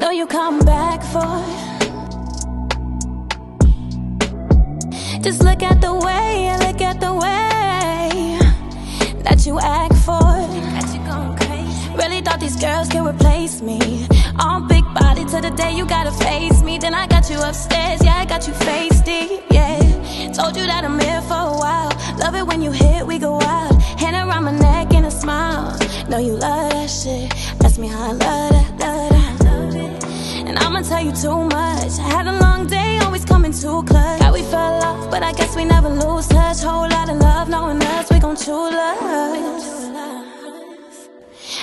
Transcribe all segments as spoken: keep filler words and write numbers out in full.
know you come back for. Just look at the way, look at the way that you act for. That you gone crazy. Really thought these girls could replace me. On big body till the day you gotta face me. Then I got you upstairs, yeah, I got you face deep, yeah. Told you that I'm here for a while. Love it when you hit, we go wild. Hand around my neck and a smile. Know you love that shit. Ask me how I love that, love that, love it. And I'ma tell you too much. I had a long day, always coming too clutch. How we fell off, but I guess we never lose touch. Whole lot of love, knowing us, we gon' true love.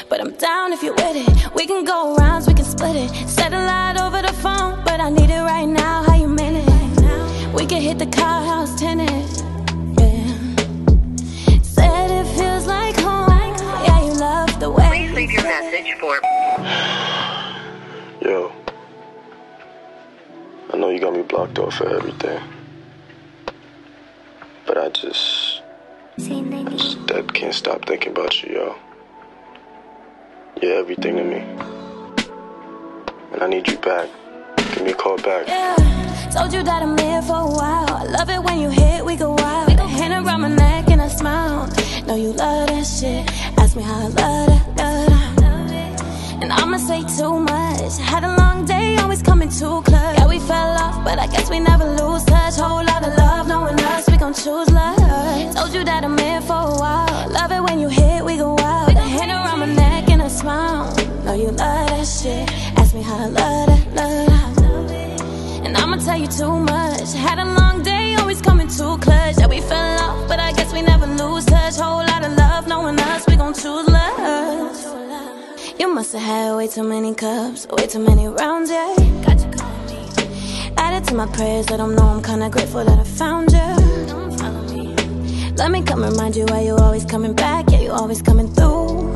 But I'm down if you're with it. We can go rounds, we can split it. Said a lot over the phone, but I need it right now. How you meant it? We can hit the car house tennis. Yeah. Said it feels like home. Yeah, you love the way. Please leave your message for. Yo, I know you got me blocked off for everything, but I just, I just I can't stop thinking about you, yo. You're everything to me, and I need you back. Give me a call back. Yeah, told you that I'm here for a while. I love it when you hit, we go wild. A hand around my neck and I smile. Know you love that shit. Ask me how I love that, love that. And I'ma say too much. Had a long day, always coming too close. Yeah, we fell off, but I guess we never lose touch. Whole lot of love, knowing us, we gon' choose love. Told you that I'm here for a while. Love it when you hit, we go wild. A hand around my neck. Smile. Know you love that shit. Ask me how I love that, love that. And I'ma tell you too much. Had a long day, always coming too clutch. Yeah, we fell off, but I guess we never lose touch. Whole lot of love, knowing us, we gon' choose love. You must have had way too many cups, way too many rounds, yeah. Added to my prayers, let them know I'm kinda grateful that I found you. Let me come remind you why you always coming back. Yeah, you always coming through.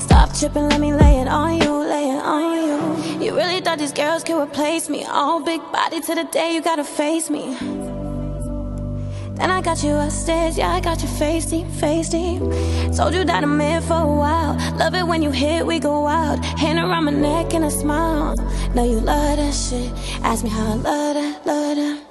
Stop tripping, let me lay it on you, lay it on you. You really thought these girls could replace me. All big body to the day you gotta face me. Then I got you upstairs, yeah, I got you face deep, face deep. Told you that I'm here for a while. Love it when you hit, we go wild. Hand around my neck and a smile. Know you love that shit. Ask me how I love that, love that.